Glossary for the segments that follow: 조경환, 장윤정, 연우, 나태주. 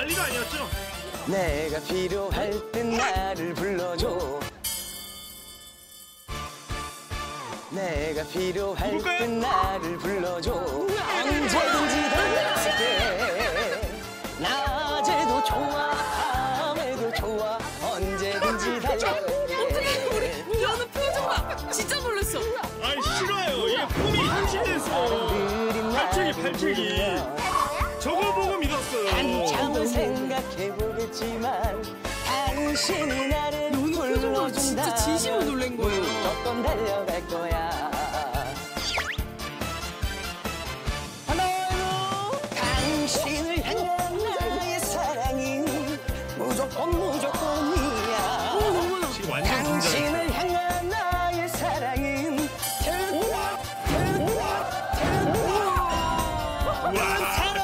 난리가 아니었죠? 내가 필요할 땐 나를 불러줘. 내가 필요할 땐 나를 불러줘. 언제든지 달려갈게. 낮에도 좋아, 밤에도 좋아. 언제든지 달려갈게. 어떻게 우리 연우 표정 봐. 진짜 놀랐어. 아니 싫어요. 얘 꿈이 현실됐어. 발차기. 저거 보고 믿었어요. 한참을 생각해보겠지만 당신이 나를 불러준다. 진짜 진심으로 놀란 거예요. 조금 달려갈 거야. 너로 당신을 향한 나의 사랑이 무조건이야. 지금 완전 당신을 긴장했어. 향한 나의 사랑은 와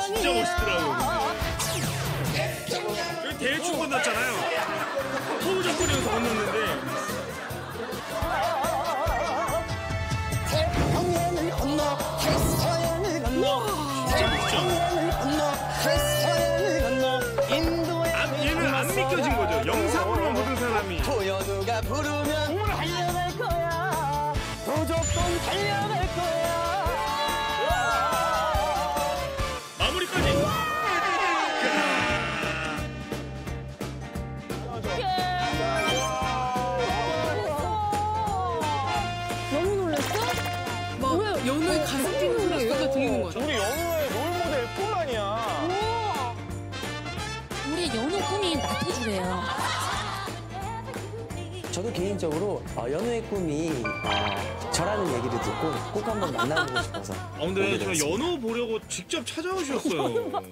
진짜 멋있더라고요. 대충 건넜잖아요. 호우적거리면서 건넜는데 태평양을 건너 태서양을 건너 태평양을 건너 태서양을 건너 인도에 얘는 안 믿겨진 거죠. 영상으로만 모든 사람이 도연우가 부르면 달려갈 거야. 무조건 달려갈 거야. 마무리까지. 연우의 가슴 뛰는 소리가 들리는 거죠? 우리 연우의 롤모델 꿈만이야. 우리 연우 꿈이 나태주래요. 저도 개인적으로 연우의 꿈이 저라는 얘기를 듣고 꼭 한번 만나보고 싶어서. 아, 근데 저 연우 보려고 직접 찾아오셨어요.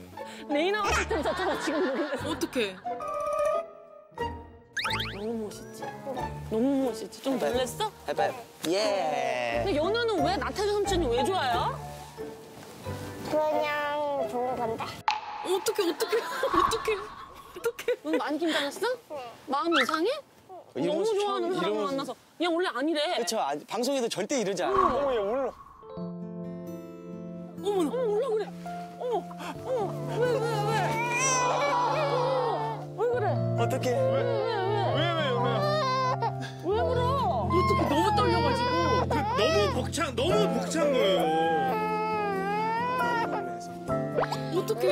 메인하고 싶은 자체가 지금 모르겠어요. 어떡해. 너무 멋있지? 너무 멋있지? 좀 놀랬어? 해봐요. 예. 근데 연우는 왜 나태주 삼촌이 왜 좋아요? 그냥 좋은 건데. 어떡해. 너 많이 긴장했어? 응. 마음이 이상해? 너무 좋아하는 사람을 만나서. 얘 원래 아니래. 그쵸. 방송에도 절대 이러지 않아. 어머, 얘 올라. 어머, 올라 그래. 어머. 왜 그래? 어떡해. 왜 울어? 어떻게 너무 떨려가지고 너무 벅찬 거예요. 어떡해.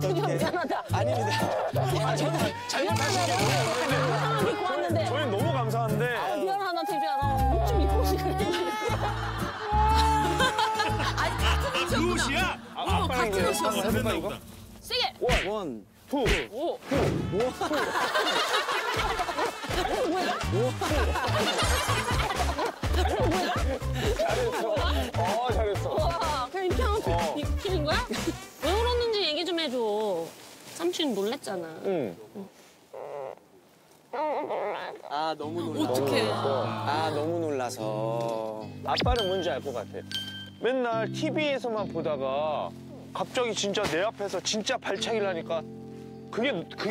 되게 감사하다. 아닙니다. 저는 잘못하신 게 아니에요. 믿고 왔는데. 저희는 너무 감사한데. 아, 미안하다, 태주야. 옷 좀 입고 오지 그래. 아니, 같은 옷이야? 어머, 같은 옷이었어. 해봐. 세게. 잘했어. 그냥 이렇게 하면 비키는 거야? 왜 울었는지 얘기 좀 해줘. 삼촌 놀랬잖아. 응. 아, 너무 놀라서. 어떡해. 아, 너무 놀라서. 아빠는 뭔지 알 것 같아. 맨날 TV에서만 보다가 갑자기 진짜 내 앞에서 진짜 발차기를 하니까 그게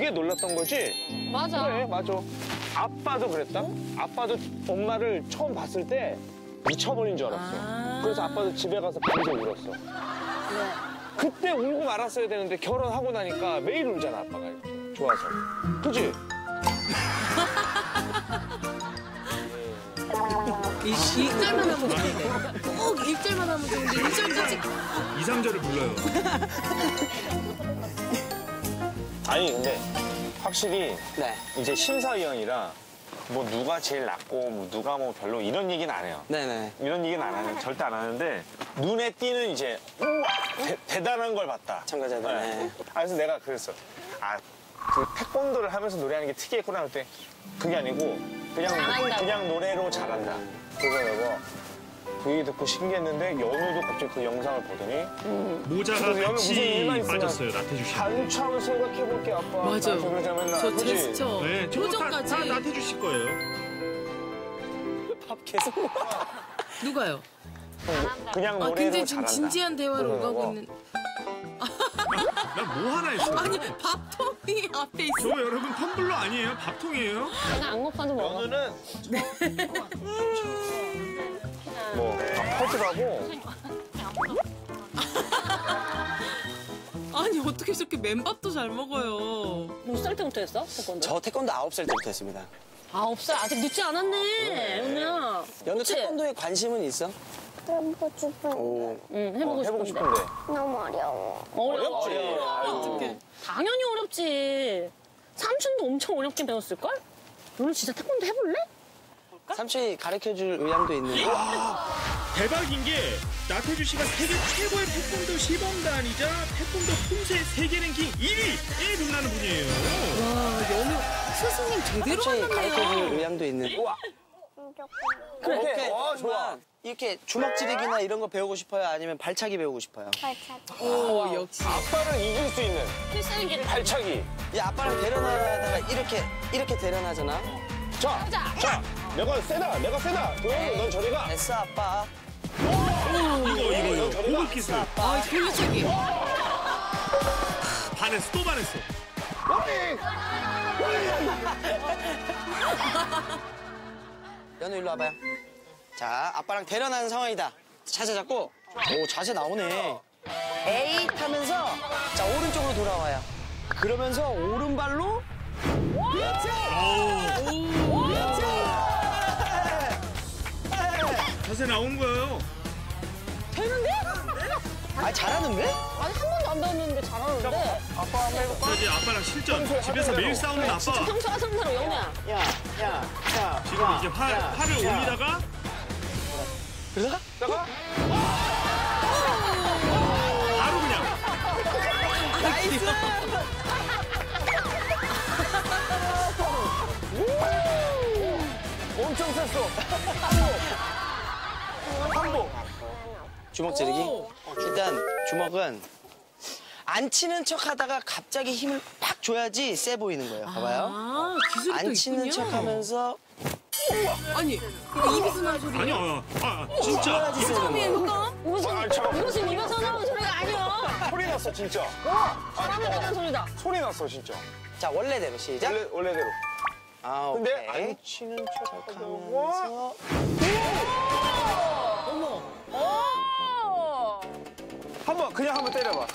놀랐던 거지? 맞아. 그래, 맞아. 아빠도 그랬다? 아빠도 엄마를 처음 봤을 때 미쳐버린 줄 알았어. 그래서 아빠도 집에 가서 밤새 울었어. 네. 그때 울고 말았어야 되는데 결혼하고 나니까 매일 울잖아, 아빠가 이렇게. 좋아서. 그치? 일절만 하면 좋은데. 꼭 일절만 하면 좋은데, 1절까지. 2, 3절을 불러요. 아니, 근데 확실히 네. 이제 심사위원이라 뭐 누가 제일 낫고 뭐 누가 뭐 별로 이런 얘기는 안 해요. 네네. 이런 얘기는 절대 안 하는데 눈에 띄는 이제 대단한 걸 봤다. 참가자들. 네. 그래서 내가 그랬어. 아, 그 태권도를 하면서 노래하는 게 특이했구나 할 때 그게 아니고 그냥 노래로 잘한다. 그거 내가 그 얘기 듣고 신기했는데 연우도 갑자기 그 영상을 보더니 모자가 같이 빠졌어요, 나태주 씨. 한참 생각해볼게, 아빠. 맞아. 저 제스처, 네, 표정까지. 다 나태주 씨 거예요. 밥 계속 먹어. 누가요? 그냥 노래로 잘한다. 굉장히 지금 진지한 대화를 오가고 있는. 나 뭐 하나 했어. 아니, 밥통이 앞에 있어. 저 여러분 텀블러 아니에요? 밥통이에요? 내가 안고파도 먹어. 연우는 뭐 다 퍼지라고. 아니 어떻게 저렇게 맨밥도 잘 먹어요? 몇 살 때부터 했어? 태권도? 저 태권도 9살 때부터 했습니다. 9살? 아직 늦지 않았네, 연우야. 연우 태권도에 관심은 있어? 해보고 싶은데. 응, 해보고 싶은데. 너무 어려워. 어렵지? 어떡해. 당연히 어렵지. 삼촌도 엄청 어렵게 배웠을걸? 너는 진짜 태권도 해볼래? 삼촌이 가르쳐줄 의향도 있는데. 대박인 게 나태주 씨가 세계 최고의 태권도 시범단이자 태권도 품새 세계 랭킹 1위에 빛나는 분이에요. 와, 연우 스승님 제대로 만났네요. 삼촌이 가르쳐줄 의향도 있는데. 그래. 오케이. 좋아. 이렇게 주먹질이기나 이런 거 배우고 싶어요? 아니면 발차기 배우고 싶어요? 발차기. 오, 역시. 아빠를 이길 수 있는. 필살기를. 발차기. 야, 아빠랑 대련하다가 이렇게 대련하잖아. 자, 내가 세다. 도영이, 넌 저리 가. 됐어, 아빠. 이거. 고급기술. 아, 돌려차기. 반했어, 또 반했어. 연우, 일로 와봐요. 자, 아빠랑 대련하는 상황이다. 자세 잡고. 오, 자세 나오네. 에잇 하면서, 자, 오른쪽으로 돌아와요. 그러면서 오른발로. 그렇지! 그렇지! 자세 나온 거예요. 되는데? 아니, 잘하는데? 아니, 한 번도 안 배웠는데 잘하는데. 아빠 한번 해볼까? 그러지, 아빠랑 실전. 집에서 매일 싸우는 아빠. 진짜 평소 하던 대로, 영우야. 야. 지금 이제 팔을 올리다가. 그러다가? 바로 그냥. 나이스! 엄청 셌어. 한복. 주먹 찌르기? 일단 주먹은 안 치는 척 하다가 갑자기 힘을 팍 줘야지 세 보이는 거예요. 봐봐요. 안 치는 척 하면서. 아니, 이거 입에서 나는 소리. 아니야. 진짜. 무슨 입에서 나는 소리가 아니야. 소리 났어, 진짜. 사람이 나는 소리다. 소리 났어, 진짜. 자, 원래대로 시작. 원래대로. 근데 안 치는 척 하면서. 어머. 그냥 한번 때려봐.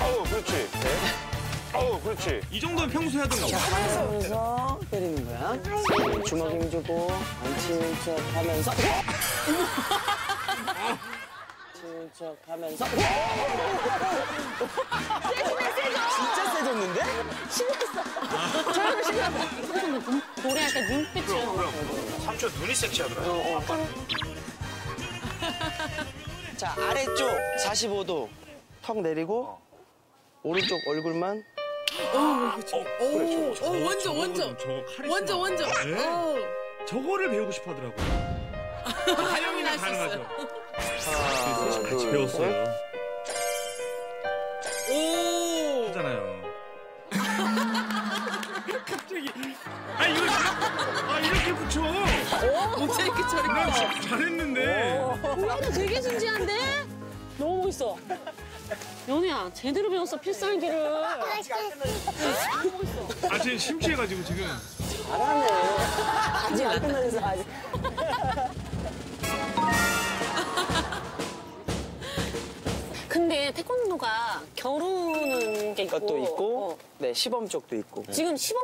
아우, 그렇지. 그렇지. 이 정도는 평소에 하던 거야. 하면서 때리는 거야. 주먹 힘주고, 안 치는 척 하면서. 치는 척 하면서. 진짜 세졌는데? 신났어. 저런 신났어. 노래할 때 눈빛으로. 그럼. 삼촌 눈이 섹시하더라. 자, 아래쪽 45도. 턱 내리고, 오른쪽 얼굴만. 완전. 저거를 배우고 싶어 하더라고. 하영이는 가능하죠. 같이 배웠어요. 오! 하잖아요. 갑자기. 이렇게 붙여. 어째 이렇게 처리가. 잘했는데. 오늘도 되게 진지한데? 너무 멋있어. 연우야, 제대로 배웠어, 필살기를. 아, 쟤 심취해가지고 지금. 잘하네. 아직 안 끝났어, 아직. 근데 태권도가 겨루는 게 있고. 것도 있고, 네, 시범 쪽도 있고. 지금 시범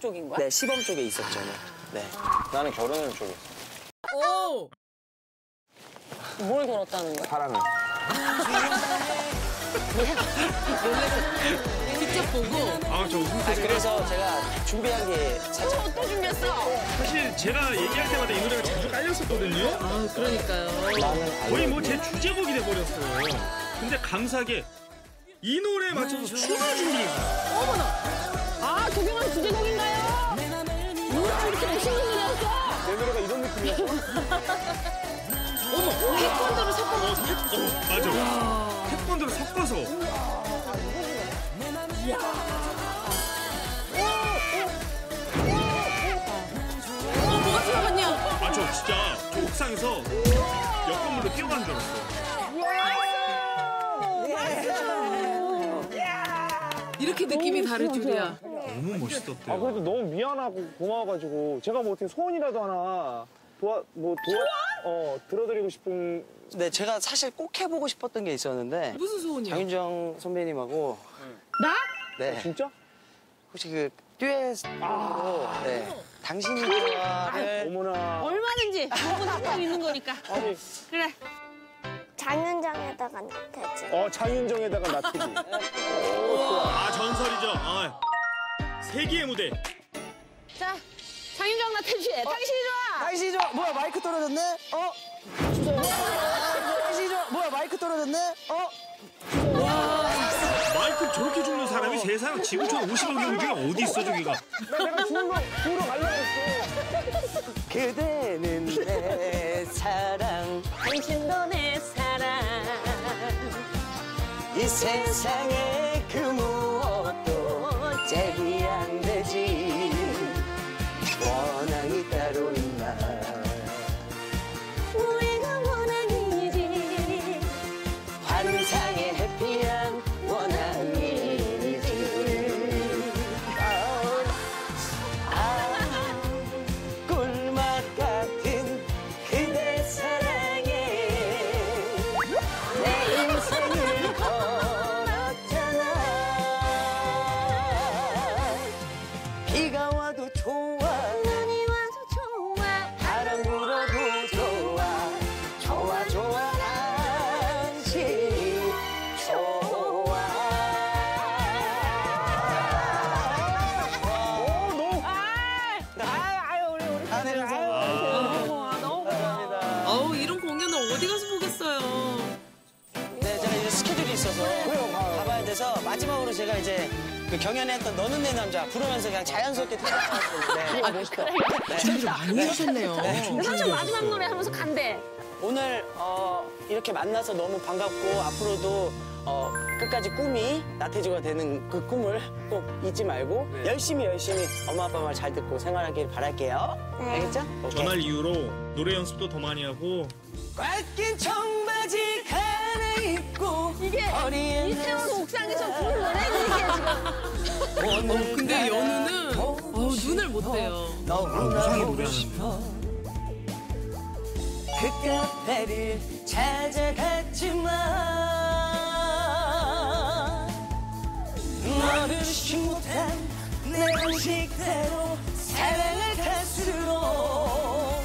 쪽인 거야? 네, 시범 쪽에 있었죠. 네. 나는 겨루는 쪽에 있어. 오! 뭘 겨뤘다는 거야? 사랑을. 직접 보고. 저 웃음소리가. 그래서 제가 준비한 게 살짝. 또 준비했어. 사실 제가 얘기할 때마다 이 노래가 자주 깔렸었거든요. 그러니까요. 거의 뭐 제 주제곡이 돼버렸어요. 근데 감사하게 이 노래에 맞춰서 춤을 준비했어요. 어머나. 조경환 주제곡인가요? 누가 이렇게 멋있는 노래였어? 내 노래가 이런 느낌이었어. 어머, 태권도를 섞어서. 맞아. 태권도를 섞어서. 이야. 뭐가 들어갔냐? 저 진짜 저 옥상에서 옆 건물로 뛰어간 줄 알았어. 이렇게 느낌이 다를 줄이야. 너무 멋있었대요. 그래도 너무 미안하고 고마워가지고 제가 뭐 어떻게 소원이라도 하나 들어드리고 싶은 네, 제가 사실 꼭 해보고 싶었던 게 있었는데. 무슨 소원이요? 장윤정 선배님하고. 나? 네. 어, 진짜? 혹시 그 듀엣으로. 아 네. 당신이 좋아하는. 어머나. 얼마든지 누구 상관 있는 거니까. 아니. 그래. 장윤정에다가 나태주. 어, 장윤정에다가 나태주. 아, 전설이죠. 어. 세기의 무대. 자, 장윤정 나태주. 어? 당신이 좋아. 당신이 좋아. 뭐야, 마이크 떨어졌네? 어? 당신이 좋아. 뭐야, 마이크 떨어졌네? 어? 와. 마이크 저렇게 죽는 사람이 세상 지구촌 50억 명 중에 어디 있어, 저기가. 내가 죽는 거 보러 가려고 했어. 그대는 내 사랑. 당신도 내 사랑. 이 세상에 그 무엇도 짝이 안 되지. 원앙이 따로 있나. 우리가 원앙이지. 환상의 해피한 원앙이지. 꿀맛 같은 그대 사랑에 내 인생을 걸었잖아. 비가 와도 좋아. 가봐야 돼서 마지막으로 제가 이제 그 경연했던 너는 내 남자 부르면서 그냥 자연스럽게 들어갔었는데. 아, 그래. 준비를 많이 하셨네요. 사실 마지막 노래 하면서 간대. 오늘 이렇게 만나서 너무 반갑고 앞으로도 끝까지 꿈이 나태주가 되는 그 꿈을 꼭 잊지 말고 네. 열심히 엄마 아빠 말 잘 듣고 생활하길 바랄게요. 네. 알겠죠? 오케이. 전날 이후로 노래 연습도 더 많이 하고 꽉 낀 청바지 갈아입고 이게 이태원 옥상에서 부른 노래인데 지금. 근데 연우는 눈을 못 떼요. 무상히 노래하는데. 그 카페를 찾아갔지만 너를 쉬지 못한 내 방식대로 사랑을 갈수록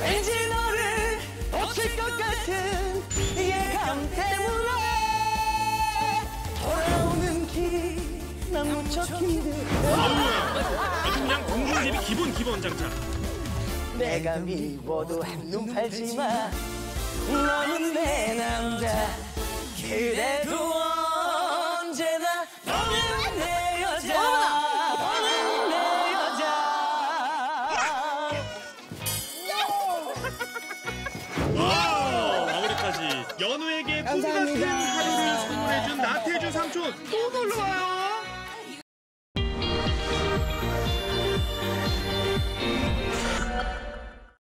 왠지 너를 놓칠 것 같은 예감 때문에 돌아오는 길이 난 무척 힘들어. 그냥 공중제비 기본 장착. 내가 미워도 한눈 팔지 마. 너는 내 남자. 그래도 언제나 너는 내 여자. 너는 내 여자. 와우, 마무리까지 연우에게 풍부한 하루를 선물해준 나태주 삼촌 또 놀러와요.